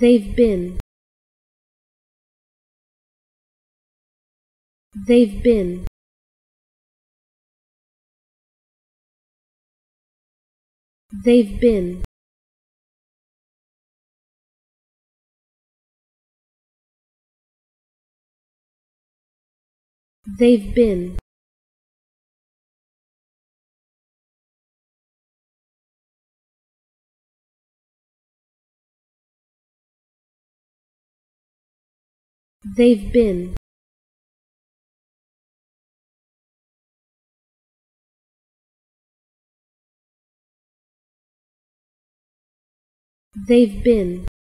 They've been. They've been. They've been. They've been. They've been. They've been.